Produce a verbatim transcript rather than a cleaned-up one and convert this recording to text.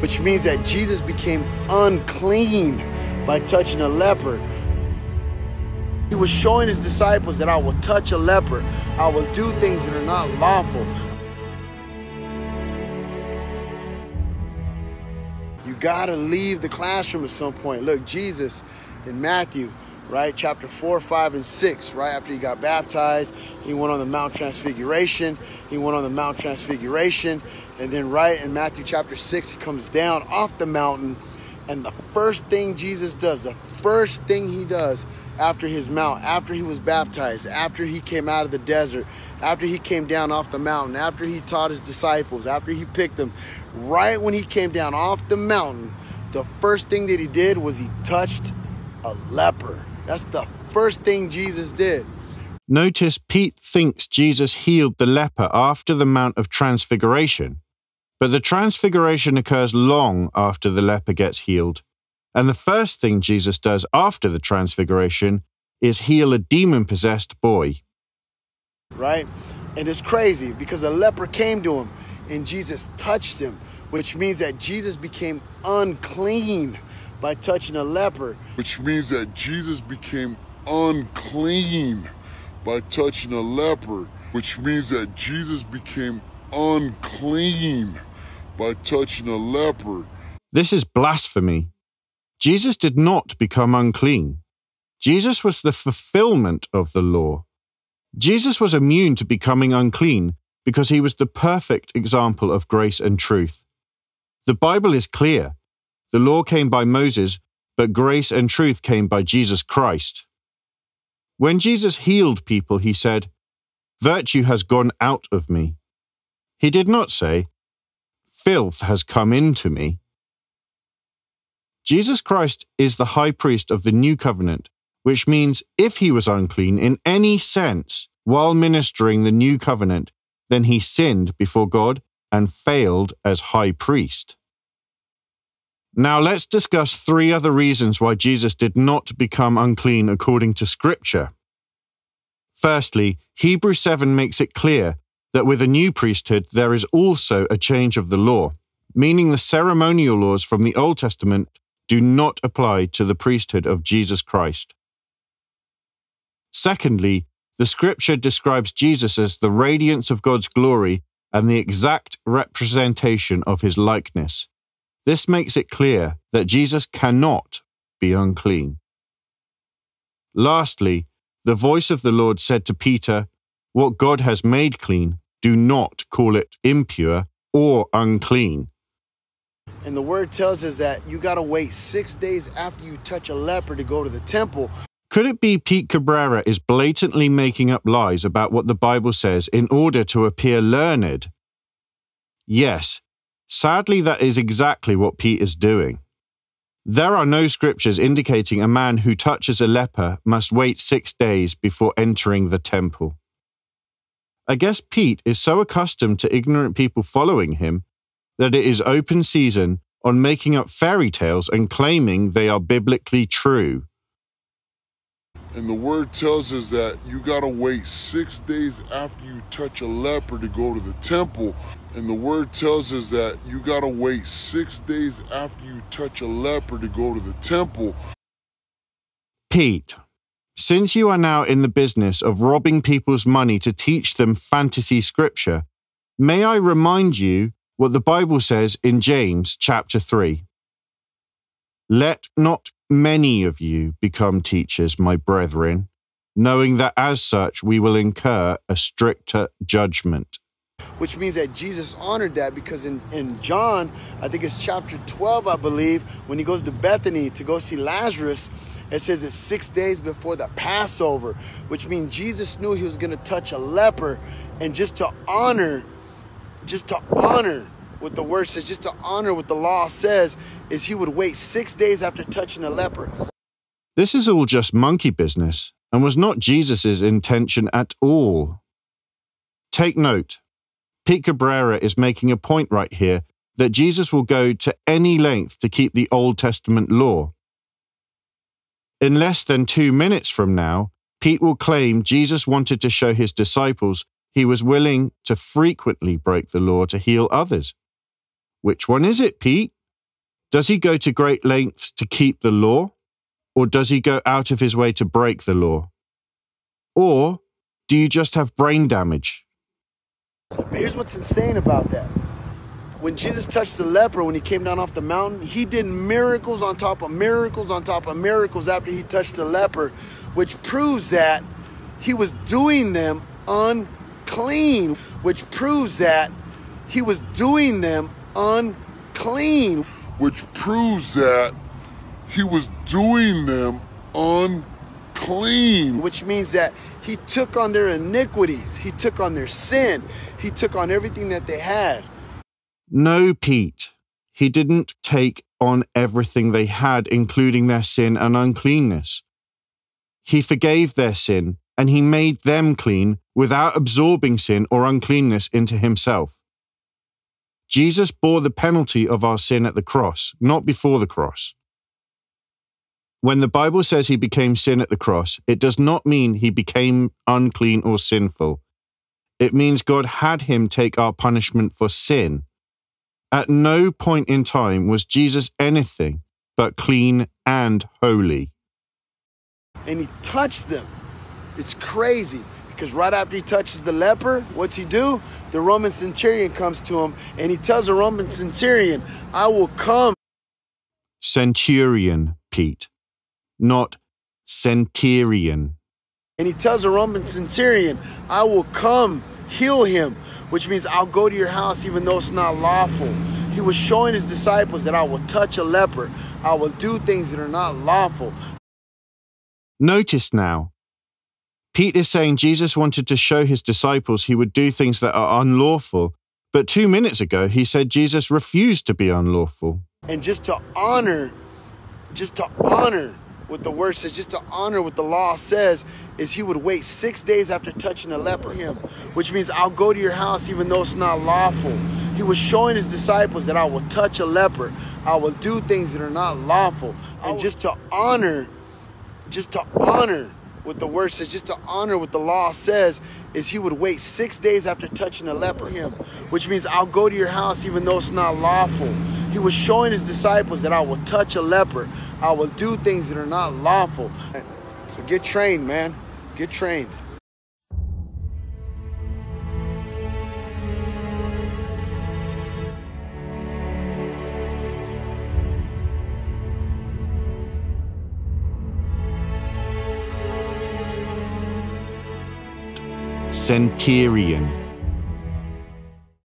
which means that Jesus became unclean by touching a leper. He was showing his disciples that I will touch a leper. I will do things that are not lawful. You gotta leave the classroom at some point. Look, Jesus in Matthew, right, chapter four, five, and six, right after he got baptized, he went on the Mount Transfiguration. He went on the Mount Transfiguration. And then right in Matthew chapter six, he comes down off the mountain. And the first thing Jesus does, the first thing he does after his mount, after he was baptized, after he came out of the desert, after he came down off the mountain, after he taught his disciples, after he picked them, right when he came down off the mountain, the first thing that he did was he touched a leper. That's the first thing Jesus did. Notice Pete thinks Jesus healed the leper after the Mount of Transfiguration, but the transfiguration occurs long after the leper gets healed. And the first thing Jesus does after the transfiguration is heal a demon-possessed boy. Right? And it's crazy because a leper came to him and Jesus touched him, which means that Jesus became unclean by touching a leper. Which means that Jesus became unclean by touching a leper. Which means that Jesus became unclean by touching a leper. This is blasphemy. Jesus did not become unclean. Jesus was the fulfillment of the law. Jesus was immune to becoming unclean because he was the perfect example of grace and truth. The Bible is clear. The law came by Moses, but grace and truth came by Jesus Christ. When Jesus healed people, he said, "Virtue has gone out of me." He did not say, "Filth has come into me." Jesus Christ is the high priest of the new covenant, which means if he was unclean in any sense while ministering the new covenant, then he sinned before God and failed as high priest. Now let's discuss three other reasons why Jesus did not become unclean according to Scripture. Firstly, Hebrews seven makes it clear that with a new priesthood there is also a change of the law, meaning the ceremonial laws from the Old Testament do not apply to the priesthood of Jesus Christ. Secondly, the Scripture describes Jesus as the radiance of God's glory and the exact representation of his likeness. This makes it clear that Jesus cannot be unclean. Lastly, the voice of the Lord said to Peter, "What God has made clean, do not call it impure or unclean." And the word tells us that you got to wait six days after you touch a leper to go to the temple. Could it be Pete Cabrera is blatantly making up lies about what the Bible says in order to appear learned? Yes, sadly that is exactly what Pete is doing. There are no scriptures indicating a man who touches a leper must wait six days before entering the temple. I guess Pete is so accustomed to ignorant people following him that it is open season on making up fairy tales and claiming they are biblically true. And the word tells us that you gotta wait six days after you touch a leper to go to the temple. And the word tells us that you gotta wait six days after you touch a leper to go to the temple. Pete, since you are now in the business of robbing people's money to teach them fantasy scripture, may I remind you what the Bible says in James chapter three. "Let not many of you become teachers, my brethren, knowing that as such we will incur a stricter judgment." Which means that Jesus honored that because in, in John, I think it's chapter twelve, I believe, when he goes to Bethany to go see Lazarus, it says it's six days before the Passover, which means Jesus knew he was going to touch a leper. And just to honor Just to honor what the word says, just to honor what the law says, is he would wait six days after touching a leper. This is all just monkey business and was not Jesus' intention at all. Take note, Pete Cabrera is making a point right here that Jesus will go to any length to keep the Old Testament law. In less than two minutes from now, Pete will claim Jesus wanted to show his disciples he was willing to frequently break the law to heal others. Which one is it, Pete? Does he go to great lengths to keep the law, or does he go out of his way to break the law? Or do you just have brain damage? Here's what's insane about that. When Jesus touched the leper, when he came down off the mountain, he did miracles on top of miracles on top of miracles after he touched the leper, which proves that he was doing them unclean, which proves that he was doing them unclean, which proves that he was doing them unclean, which means that he took on their iniquities, he took on their sin, he took on everything that they had. No, Pete, he didn't take on everything they had, including their sin and uncleanness. He forgave their sin, and he made them clean without absorbing sin or uncleanness into himself. Jesus bore the penalty of our sin at the cross, not before the cross. When the Bible says he became sin at the cross, it does not mean he became unclean or sinful. It means God had him take our punishment for sin. At no point in time was Jesus anything but clean and holy. And he touched them. It's crazy, because right after he touches the leper, what's he do? The Roman centurion comes to him, and he tells the Roman centurion, I will come. Centurion, Pete, not centurion. And he tells the Roman centurion, I will come, heal him, which means I'll go to your house even though it's not lawful. He was showing his disciples that I will touch a leper. I will do things that are not lawful. Notice now, Pete is saying Jesus wanted to show his disciples he would do things that are unlawful, but two minutes ago he said Jesus refused to be unlawful. And just to honor, just to honor what the word says, just to honor what the law says, is he would wait six days after touching a leper, him, which means I'll go to your house even though it's not lawful. He was showing his disciples that I will touch a leper. I will do things that are not lawful. And just to honor, just to honor what the word says, just to honor what the law says, is he would wait six days after touching a leper, him, which means I'll go to your house even though it's not lawful. He was showing his disciples that I will touch a leper. I will do things that are not lawful. So get trained, man. Get trained. Centurion.